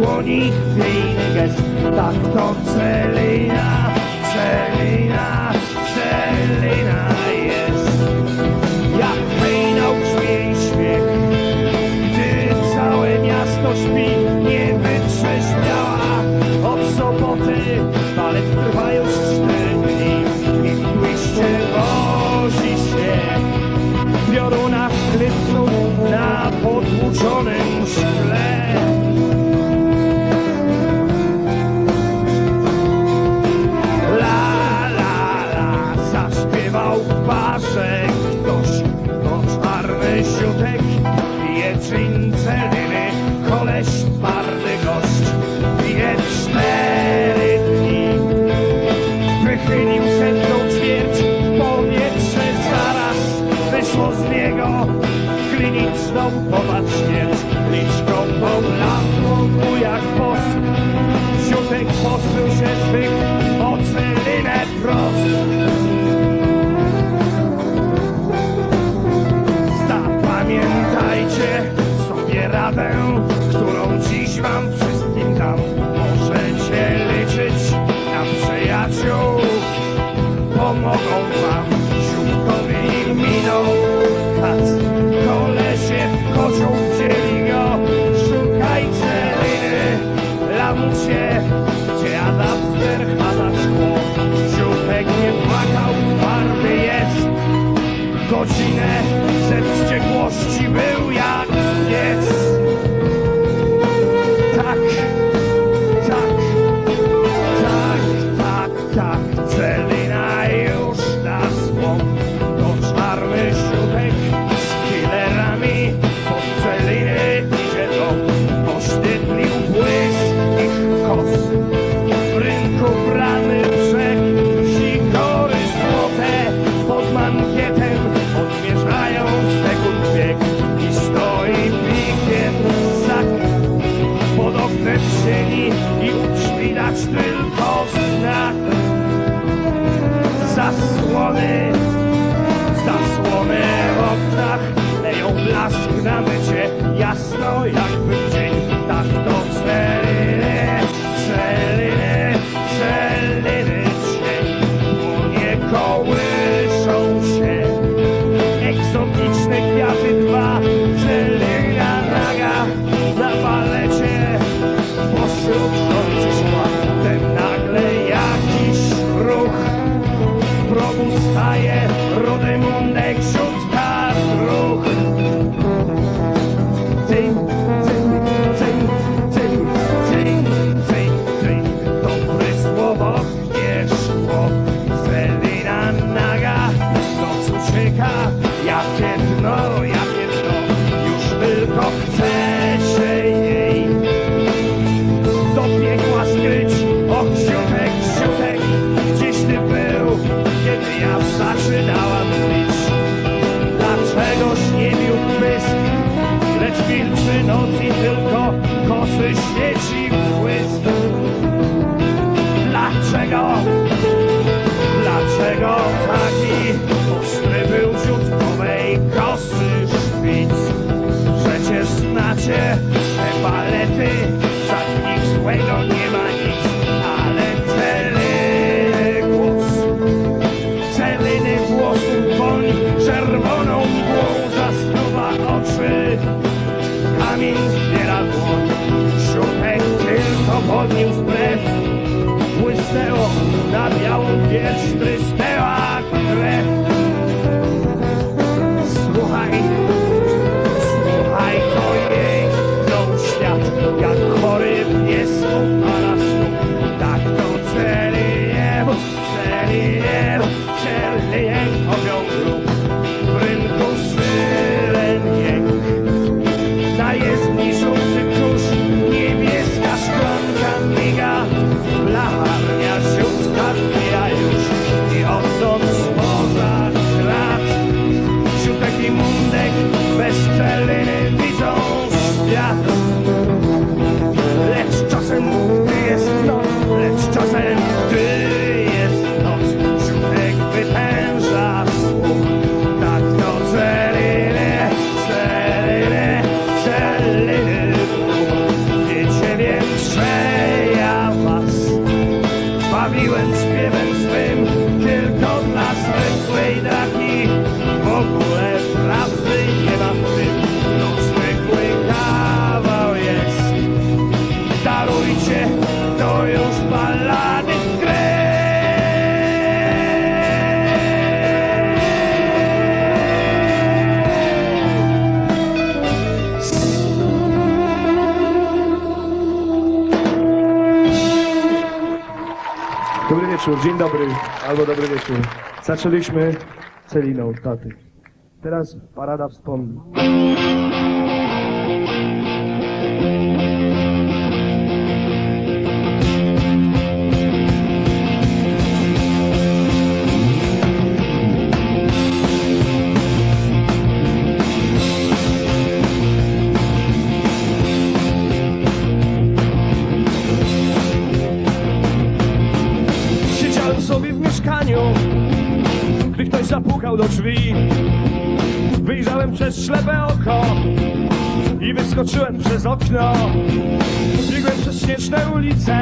dłoni piękny gest. Tak to Celina, Celina, Celina jest. Jak wynał brzmień śmiech, gdy całe miasto śpi. Nie wytrzeźwiała od soboty, balet trwa już 4 dni. I w tłyście wozi się pioruna chrypców na potłuczonym szkle. La, la, la, zaśpiewał paszek ktoś, to czarny siutek, jeczyńce dymy, koleś parny gość. Pije 4 dni, wychylił setną ćwierć, powietrze zaraz wyszło z niego. Kliniczną popatrz śmierć, liczką pobladło mu jak wosk. Siutek poskrył się zwyk, o cylinę prost. Zapamiętajcie sobie radę, którą dziś wam wszystkim dam. Możecie liczyć na przyjaciół, pomogą wam. Siutkowi minął kac, kolesie kocioł wzięli go. Szukaj Celiny, lamusie, gdzie adapter chada szkło. Siutek nie płakał, twardy jest, godzinę ze wściekłości był jak pies. Tak, tak, tak, tak, tak, Celina już na złom. To czarny Siutek pod Celiny idzie dom, posztydlił błysk ich kos. W rynku brany brzeg, sikory złote pod mankietem odmierzają sekund bieg. I stoi pikiem sak, podobne w sieni i widać tylko znak. Zasłony, zasłony w oknach, blask na mycie, jasno jakby dzień. Tak to Celiny, Celiny, Celiny cień. Płonie kołyszą się egzotyczne kwiaty 2. Celina naga na balecie pośród nocy szła. Ten nagle jakiś ruch probu staje, rodymunek rzutka ruch. Ja piętno, już tylko chcę się jej do piekła skryć. O Siutek, Siutek, gdzieś ty był, kiedy ja zaczynałam pić. Dlaczegoś nie bił pysk, lecz wilczy noc i tylko kosy świeci błysk. Dlaczego, dlaczego taki ostry był ziutkowej kosy szpic? Przecież znacie te balety, za nich złego nie ma nic. Ale Celiny włosów woń, czerwoną mgłą zasnuwa oczy. Kamień zbiera dłoń, Siutek tylko podniósł wbrew. Błysnęło na białą pierś, trysnęła krew. Słuchaj, słuchaj, to jej dom świat, jak chory pies opala stóp. Tak to Celijem, Celijem, Celijem objął grób. W rynku syrenien na jezdni żółty kurz, niebieska szklanka miga. Blacharnia Siutka bija już i odtąd spoza krat. Siutek i mundek bez Celiny widzą świat. Lecz czasem, gdy jest noc, lecz czasem, gdy jest noc, Siutek wytęża słuch. Tak to Celiny, Celiny, Celiny. Wiecie więc, wieczór, dzień dobry, albo dobry wieczór. Zaczęliśmy celiną taty. Teraz parada wspomnień. Gdy ktoś zapukał do drzwi, wyjrzałem przez ślepe oko i wyskoczyłem przez okno. Biegłem przez śnieżne ulice,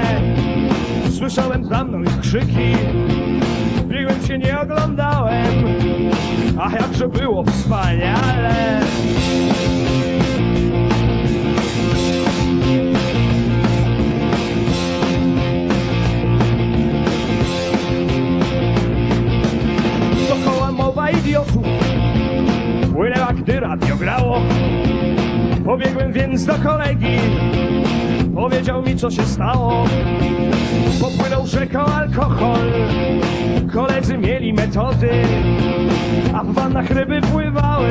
słyszałem za mną ich krzyki. Biegłem się, nie oglądałem, a jakże było wspaniale. Idiotów płynęła, gdy radio grało. Pobiegłem więc do kolegi, powiedział mi, co się stało. Popłynął rzeką alkohol, koledzy mieli metody, a w wannach ryby pływały.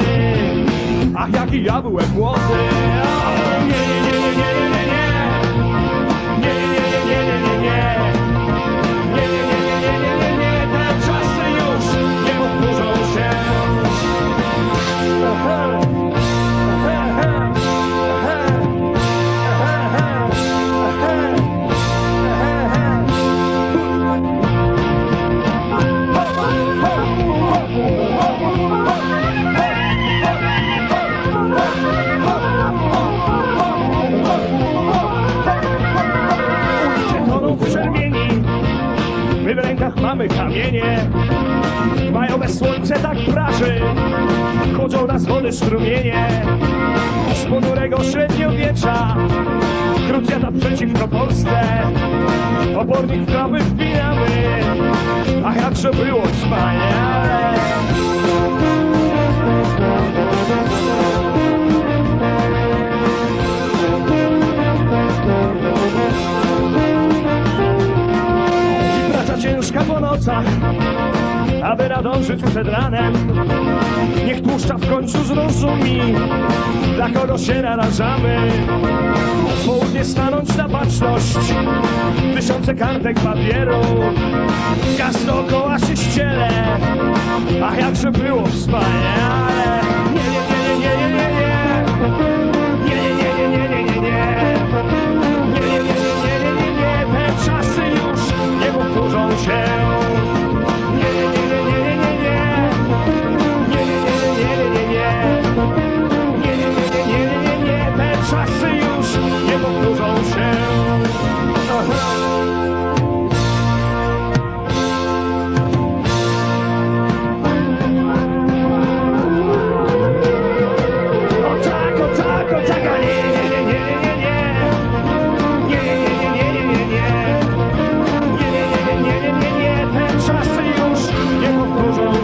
Ach, jaki ja byłem młody. O, nie, nie, nie, nie, nie, nie. My w rękach mamy kamienie, majowe słońce tak praży, chodzą nas wody strumienie. Z ponurego średniowiecza, krucjata przeciwko Polsce, opornik w trawy wbijamy, a jakże było wspaniale. Ciężka po nocach, aby nadążyć przed ranem. Niech tłuszcza w końcu zrozumi, dla kogo się narażamy. W południe stanąć na baczność, tysiące kartek papieru. Gaz dookoła się ściele, a jakże było wspaniale. Nie, nie, nie, nie, nie, nie, nie. Powtórzą się. Nie, nie, nie, nie, nie, nie. Nie, nie, nie, nie, nie. Nie, nie, nie, nie, nie, nie. Te czasy już nie powtórzą się. O tak, o tak, o tak, a nie, nie, nie, nie, nie, nie. Nie, nie, nie, nie, nie, nie. Czasy już nie powtórzą się.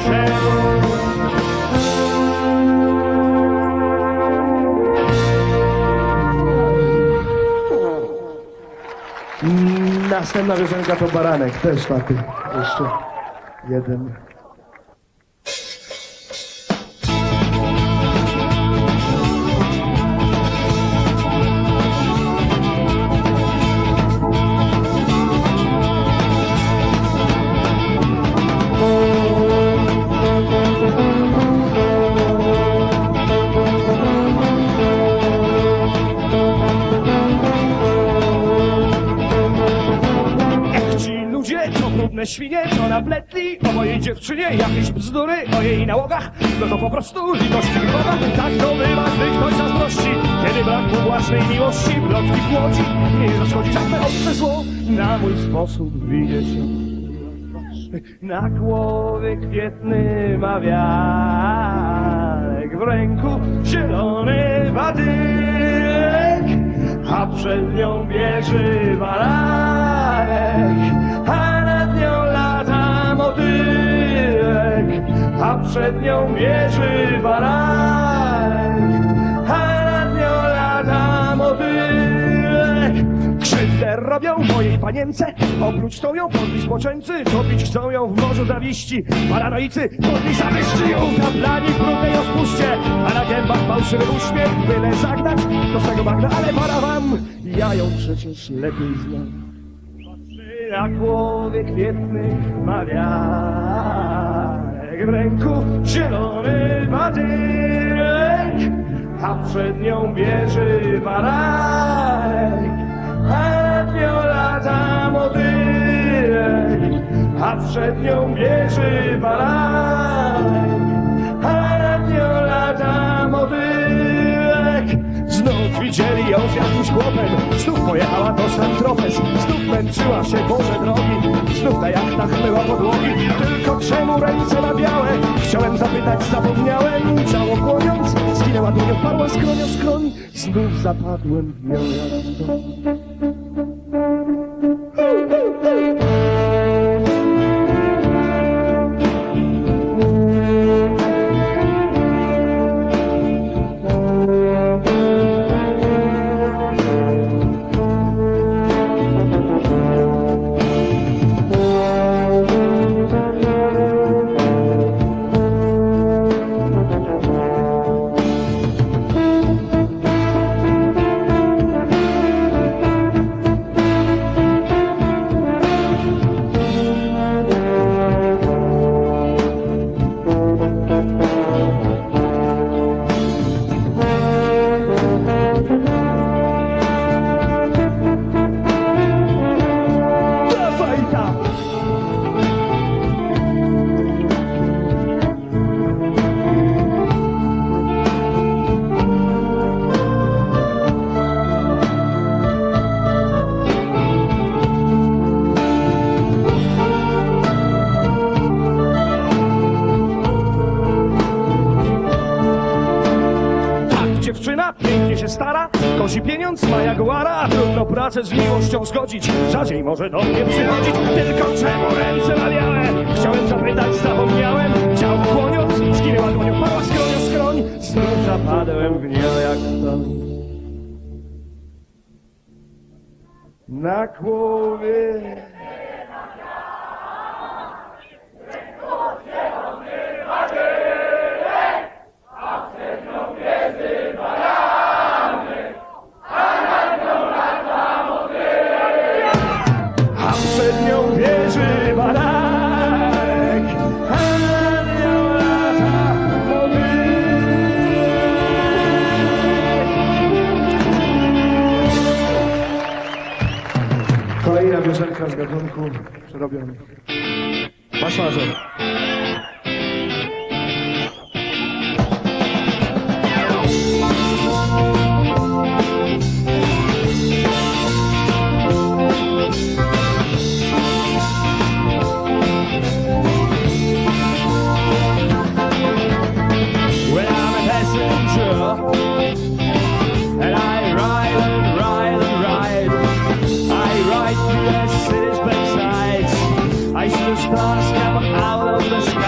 Następna piosenka to Baranek, też taty. Jeszcze jeden. Świnie, co napletli o mojej dziewczynie jakieś bzdury, o jej nałogach. No to po prostu litości Boga. Tak to bywa, gdy ktoś zazdrości, kiedy brak mu własnej miłości, plotki płodzi. Nie zaszkodzi żadne obce zło. Na mój sposób widzieć. Na głowie kwietny ma wiarek, w ręku zielony badylek, a przed nią bieży baranek, a przed nią bieży baranek, a nad nią lata motylek. Krzywda źle robią mojej panience. Oprócz tą ją podli zboczęcy, topić chcą ją w morzu zawiści. Paranoicy podli zawyszczy ją na plani w brudnej rozpuście, a na gębach fałszywy uśmiech, byle zagnać do swego bagna, ale para wam, ja ją przecież lepiej znam. Patrzy na głowie kwietnych ma wiarek, w ręku zielony badyrek, a przed nią bierze bararek, a wiolata motylek, a przed nią bierze bararek, a wiolata motylek. Znów widzieli ją z jakimś chłopem, znów pojechała do San Tropez, znów męczyła się Boże drogi, znów na jachtach myła podłogi. Tylko czemu ręce na białe? Chciałem zapytać, zapomniałem, ciało kłoniąc, zginęła dłoń, oparła skroń o skroń, znów zapadłem w nią jak w dom. Z miłością zgodzić, rzadziej może do mnie przychodzić. Tylko czemu ręce na białe? Chciałem zapytać, zapomniałem, ciało kłoniąc, zginęła dłonią, parła skroń o skroń, znów zapadłem w nią jak to. Na głowie z gatunku przerobiony. Pasażer. When I'm a passenger and I ride and ride and ride, I ride through the city's backsides. I see the stars come out of the sky.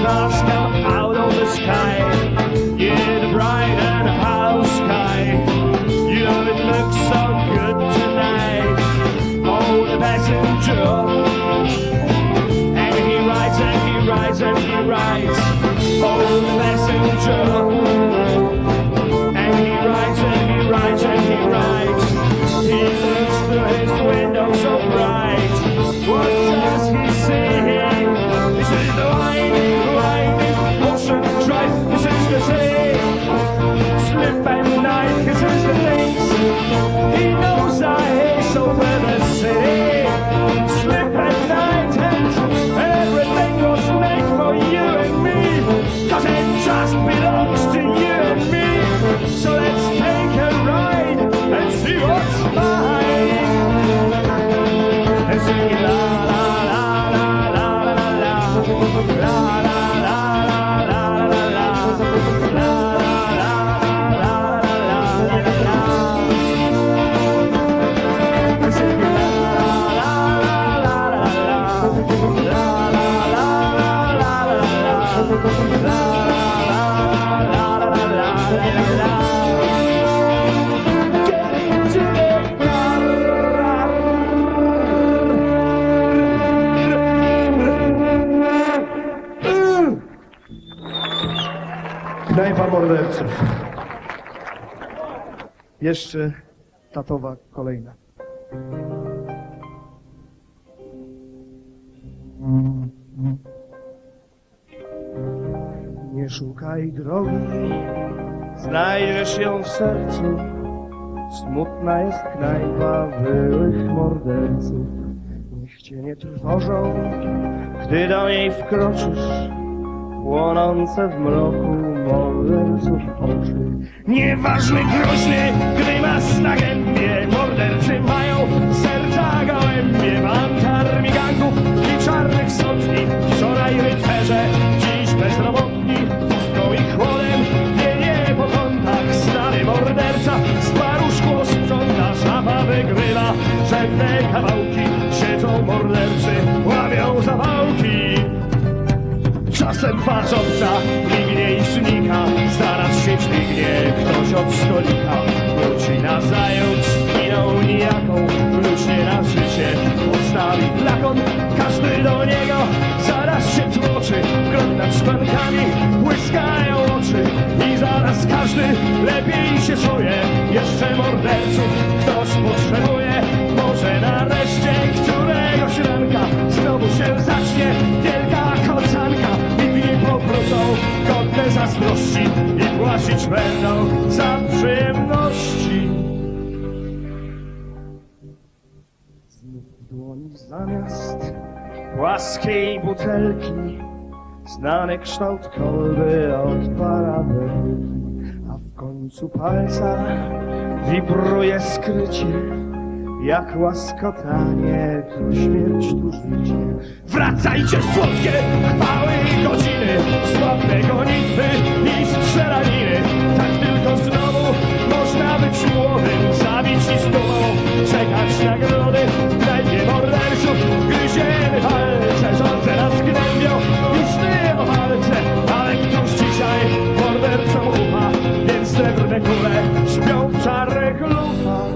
stars come out of the sky. Yeah, the bright and hollow sky. You know it looks so good tonight. Oh, the passenger. And he rides and he rides and he rides. Oh, the passenger. And he rides and he rides and he rides. He looks through his window so bright. What does he see? This is the winding, winding ocean drive. This is the sea, slip and night. This is the things he knows I hate so well. The city, slip and night, and everything was made for you and me. 'Cause it just belongs to you and me. So let's take a ride and see what's mine. And sing it out. Morderców. Jeszcze tatowa kolejna. Nie szukaj drogi, znajdziesz ją w sercu. Smutna jest knajpa byłych morderców. Niech cię nie trwożą, gdy do niej wkroczysz. Płonące w mroku morderców oczy. Nieważny, groźny, gdy was na gębie. Mordercy mają serca gołębie. Bantarmi gangów i czarnych sotni. Wczoraj rycerze, dziś bezrobotni. Pustką i chłodem wieje po kątach. Stary morderca z paru szkło sprząta. Szafa wygrywa, że w te kawałki siedzą mordercy, łabią zapałki. Czasem twarz obca mignie i znika, zaraz się dźwignie ktoś od stolika. Wróci nazajutrz z miną nijaką, luźnie na życie postawi flakon. Każdy do niego zaraz się tłoczy, grot nad szklankami błyskają oczy. I zaraz każdy lepiej się czuje, jeszcze morderców ktoś potrzebuje. Może nareszcie któregoś ranka znowu się zacznie wielka kocanka. Powrócą godne zazdrości i płacić będą za przyjemności. Znów w dłoni zamiast płaskiej butelki znany kształt kolby od parabelki. A w końcu palca wibruje skrycie, jak łaskotanie, tu śmierć, tu życie. Wracajcie słodkie chwały i godziny, sławne gonitwy i strzelaniny. Tak tylko znowu można być młodym, zabić i z dumą czekać nagrody. W knajpie morderców gryziemy palce, żądze nas gnębią i sny o walce. Ale ktoś dzisiaj mordercom ufa, więc srebrne kule śpią w czarnych lufach.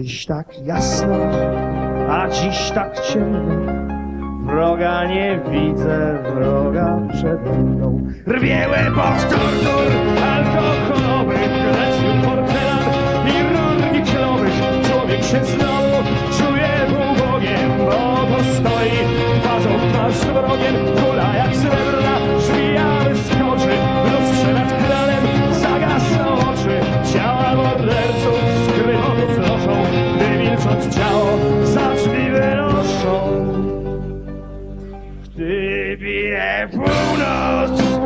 Kiedyś tak jasno, a dziś tak ciemno. Wroga nie widzę, wroga przede mną. Rwie łebok tortur alkoholowych, lecz porcelan i rolnik zielonych. Człowiek się znowu czuje ubogiem, bo to stoi twarzą w twarz z wrogiem. Kula jak srebrna, żmija wyskoczy, w lustrze nad kranem zagasną oczy. Ciała morderców skrytych lożą, gdy milcząc ciało za drzwi wynoszą. Gdy bije północ,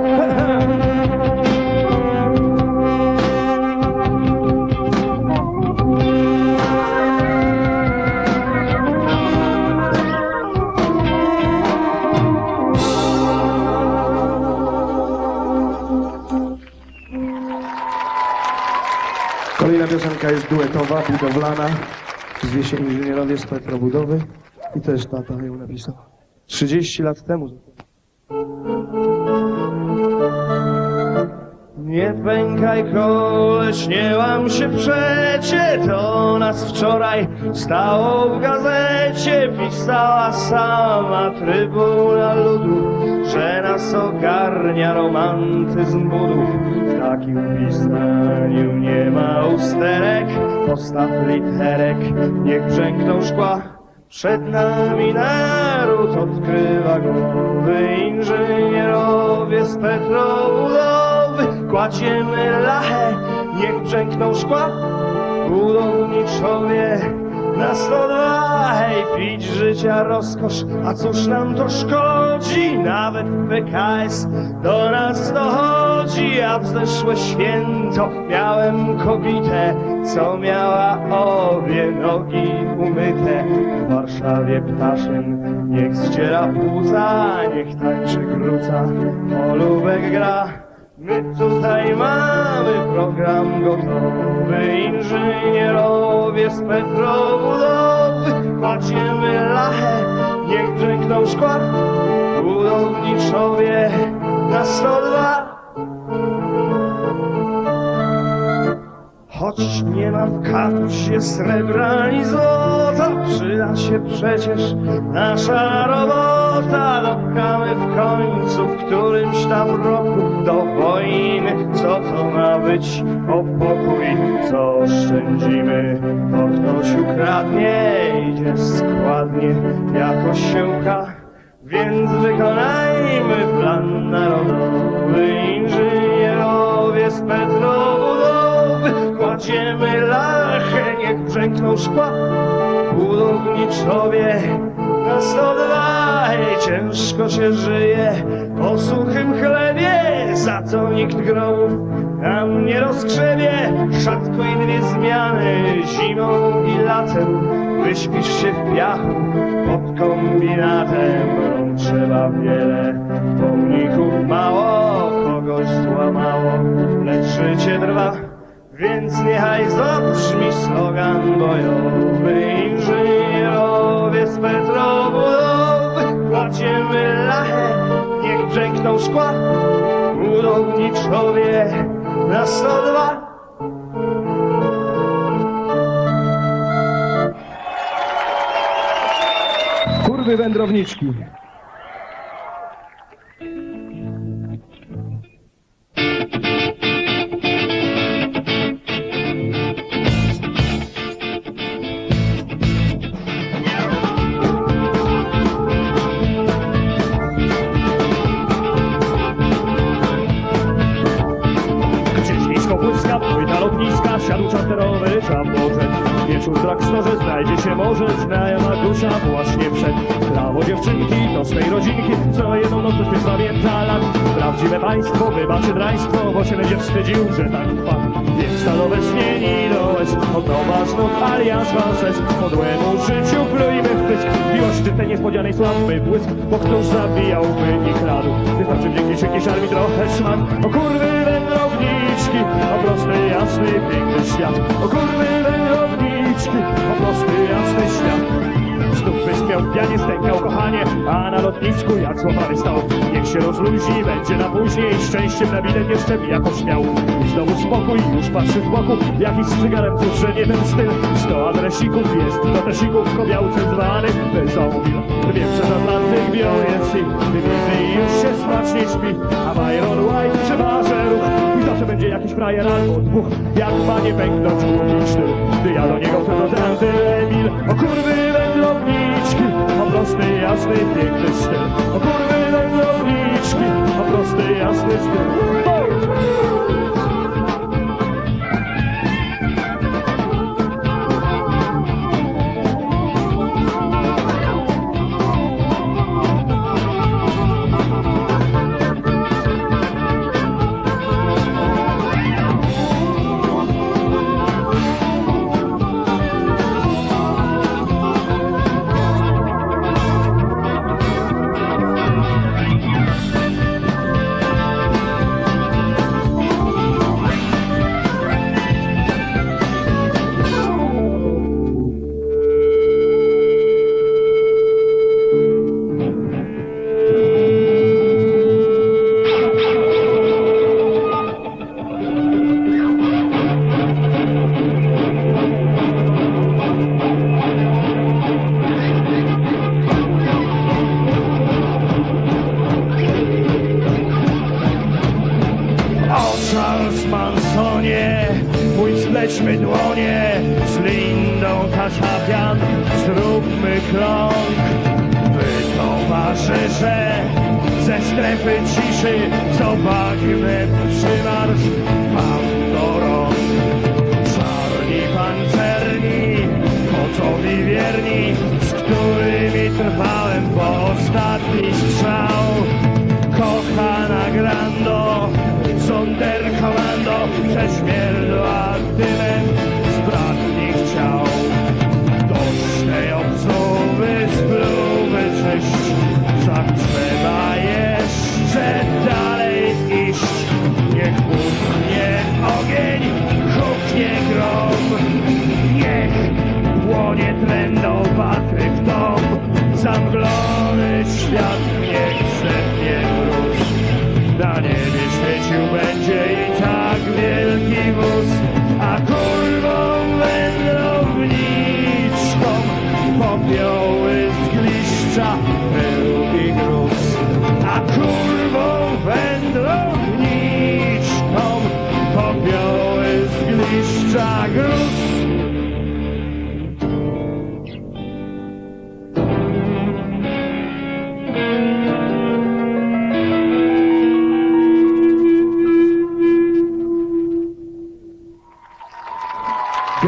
kolejna piosenka jest duetowa, budowlana. Zwie się Inżynierowie z Petrobudowy i też tata ją napisał 30 lat temu. Nie pękaj, koleś, nie łam się przecie. To nas wczoraj stało w gazecie. Pisała sama Trybuna Ludu, że nas ogarnia romantyzm budów. W takim pisaniu nie ma usterek, postaw literek, niech brzękną szkła. Przed nami naród odkrywa głowy, inżynierowie z Petrobudowy. Kładziemy lachę, niech brzękną szkła, budowniczowie na 102. Hej, pić życia rozkosz, a cóż nam to szkodzi? Nawet PKS do nas dochodzi. A w zeszłe święto miałem kobietę, co miała obie nogi umyte. W Warszawie Ptaszyn niech zdziera płuca, niech tańczy gruca, polubek gra. My tutaj mamy program gotowy, inżynierowie z Petrobudowy. Kładziemy lachę, niech brzękną szkła, budowniczowie na 102. Choć nie ma w kadrze srebra ni złota, przyda się przecież nasza robota. Dopchamy w końcu w którymś tam roku do wojny, co ma być o pokój. Co oszczędzimy, to ktoś ukradnie, idzie składnie, jako siłka. Więc wykonajmy plan narodowy, inżynierowie z Petrobudowy. Kładziemy lachę, niech brzękną szkła, budowniczowie na 102. Ciężko się żyje po suchym chlebie, za co nikt grobów nam nie rozgrzebie. Rzadko i dwie zmiany, zimą i latem, wyśpisz się w piachu pod kombinatem. Trzeba wiele, pomników mało, kogoś złamało, lecz życie trwa. Więc niechaj zabrzmi slogan bojowy, inżynierowie z Petrobudowy. Kładziemy lachę, niech brzękną szkła, budowniczowie na 102. Kurwy wędrowniczki. Siadł czarterowy rycza poczet, wieczór w drugstore znajdzie się może znajoma dusza właśnie przed. Prawo dziewczynki to swej rodzinki, co jedną noc już nie pamięta lat. Prawdziwe państwo wybaczy draństwo, bo się będzie wstydził, że tak wpadł. Wiek stalowe śnieni dołez, od nowa znów alias walces. Podłemu życiu plujmy w pysk, miłości tej niespodzianej sławby błysk. Bo któż zabijałby ich radu, wystarczy wdzięknić jakiś armii trochę szmat. O kurwy wędrowniczki, o prosty, jasny, piękny świat. O kurwy wędrowniczki, o prosty, jasny świat. Znów zatapiał, ja nie stękał, kochanie, a na lotnisku jak złapany stał. Niech się rozluźni, będzie na później, szczęściem na bilet jeszcze mi jakoś miał. I znowu spokój, już patrzy w boku, jakiś z cygarem, cóż, że nie ten styl. Sto adresików jest, do tesików kobiałce zwany, bezomil. Wiem, że za Atlantyk biorący, dywizji już się smacznie śpi, a Byron White przeważę ruch. I zawsze będzie jakiś frajer albo dwóch, jak ma nie bęknąć publiczny, gdy ja do niego wchodzę antyemil. O kurwy wędrowniczki, o prosty, jasny, piękny styl. O kurwy wędrowniczki, o prosty, jasny styl.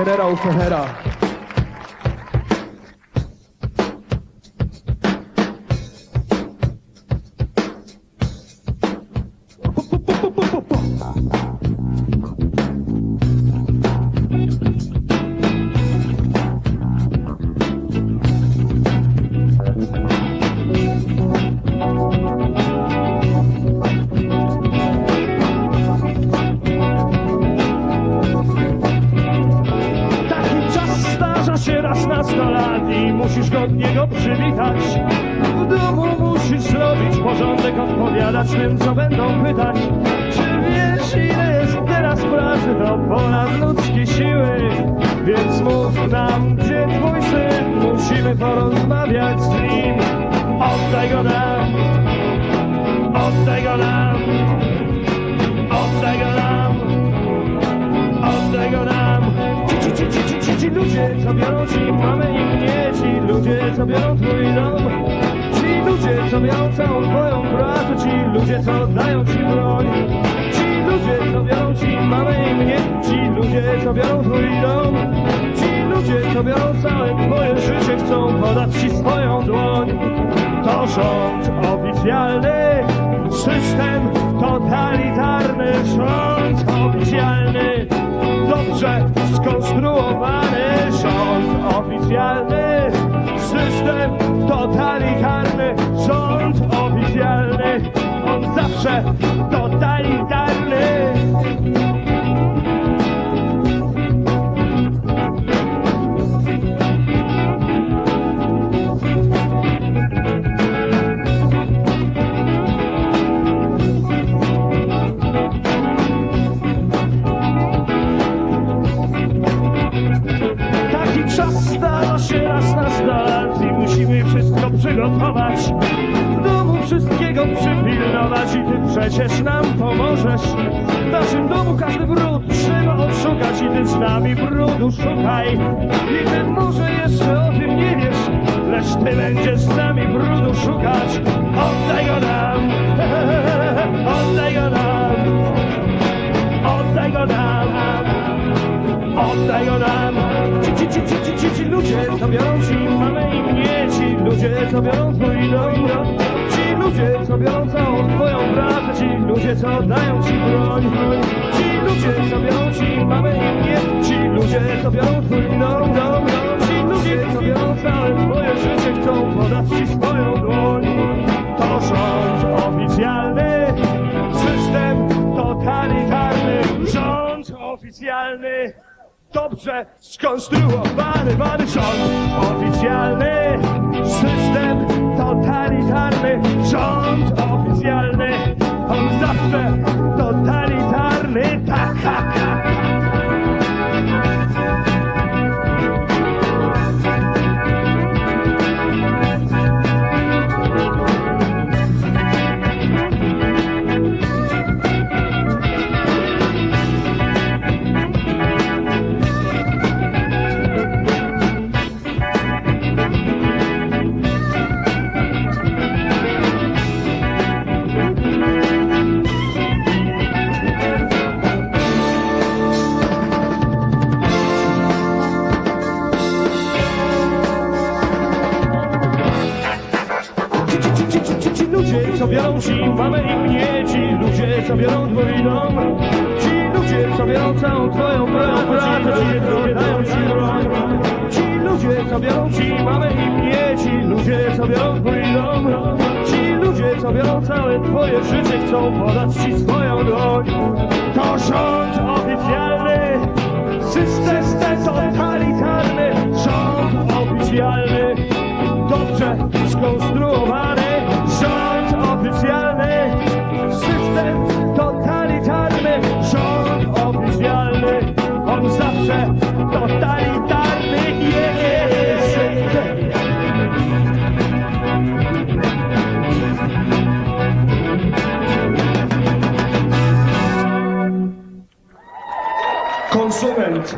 Generał Ferreira. dać i Ty przecież nam pomożesz. W naszym domu każdy brud trzeba odszukać i Ty z nami brudu szukaj. I Ty może jeszcze o tym nie wiesz, lecz Ty będziesz z nami brudu szukać. Oddaj go nam, oddaj go nam, oddaj go nam, oddaj go nam. Ci ludzie to biorą ci mamę i mnie, ci ludzie to biorą twój dom, ci ludzie co biorą całą twoją pracę, ci ludzie co dają ci broń, ci ludzie co biorą ci mamę i mnie, ci ludzie co biorą twój dom, ci ludzie co biorą całe twoje życie, chcą podać ci swoją dłoń. To rząd oficjalny, system totalitarny, rząd oficjalny, dobrze skonstruowany rząd oficjalny, system totalitarny, rząd oficjalny, on zawsze totalitarny, tak, tak, tak. Ci ludzie, co biorą ci mamę i mnie, ci ludzie, co biorą twój dom, ci ludzie, co biorą całą twoją pracę, ci ludzie dają ci broń. Ci ludzie, co biorą ci mamę i mnie, ci ludzie, co biorą twój dom, ci ludzie, co biorą całe twoje życie, chcą podać ci swoją dłoń. To rząd oficjalny, system totalitarny, rząd oficjalny, dobrze skonstruowany, rząd oficjalny, system totalitarny, rząd oficjalny, on zawsze totalitarny jest. Konsument.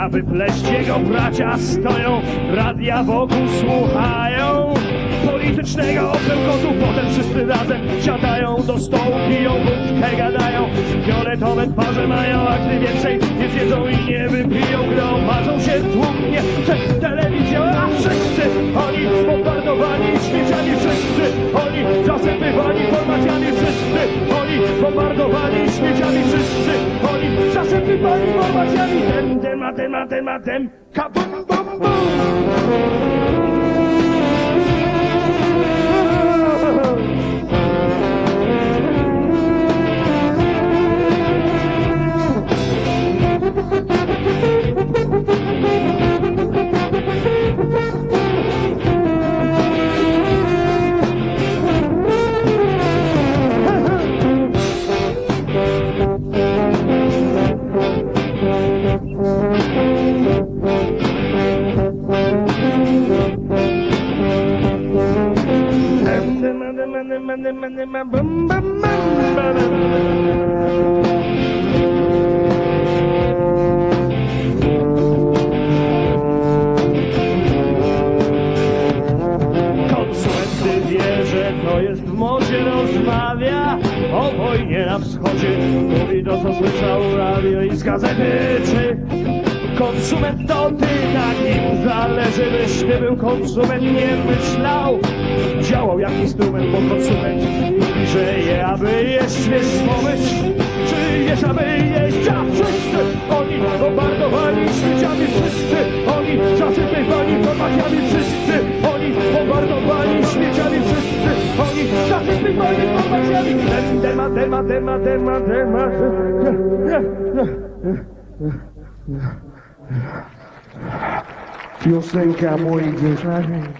Aby pleść jego bracia stoją, radia wokół słuchają politycznego opękotu, potem wszyscy razem siadają do stołu, piją wódkę, gadają, fioletowe twarze mają, a gdy więcej nie zjedzą i nie wypiją, gromadzą się tłumnie przed telewizją, a wszyscy oni bombardowani, śmieciami wszyscy oni zasypywani formacjami, wszyscy oni bombardowani, śmieciami wszyscy oni zasypywani formacjami, dem, kabum, bum, bum. Konsument nie myślał, działał jak instrument, bo konsument mówi, że je, aby jeść, wiesz, pomyśl, czy jesz, aby jeść, a wszyscy oni bombardowani śmieciami, wszyscy oni zasypywani formacjami, wszyscy oni bombardowani śmieciami, wszyscy oni zasypywani Eu sei o que é amor em Deus, né, gente?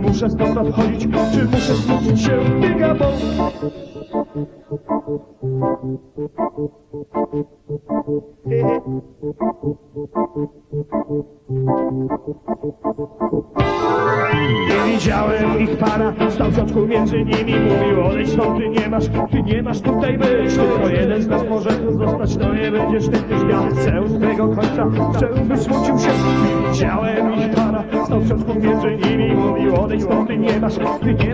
Muszę stąd odchodzić, czy muszę zmusić się biegabą? Nie widziałem ich pana, stał w środku między nimi, mówił: odejdź stąd, ty nie masz tutaj być. Tylko jeden z nas może tu zostać, to nie będziesz ty, gdyż ja chcę z tego końca, chcę byś smucił się. Widziałem ich pana, stał w środku między nimi, mówił: odejdź stąd, ty nie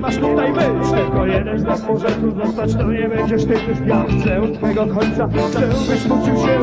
masz tutaj być. Tylko jeden z nas może tu zostać, to nie będziesz ty, gdyż ja chcę z tego końca, chcę byś smucił się.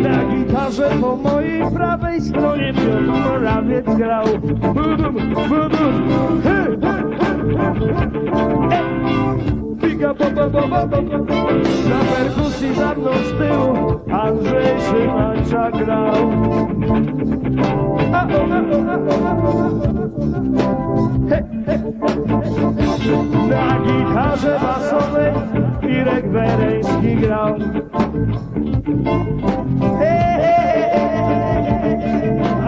Na gitarze basowej Żyrek wereński grał.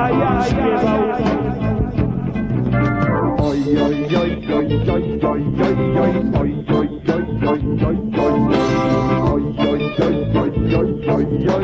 A ja śpiewał. Oj, oj, oj, oj, oj, oj, oj, oj, oj, oj, oj,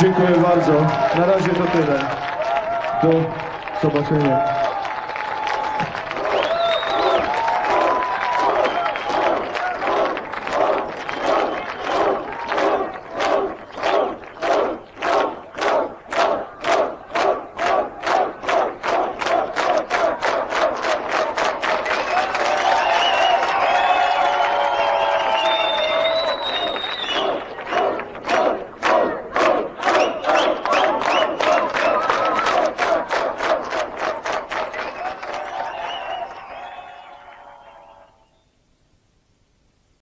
Dziękuję bardzo. Na razie to tyle. Do zobaczenia.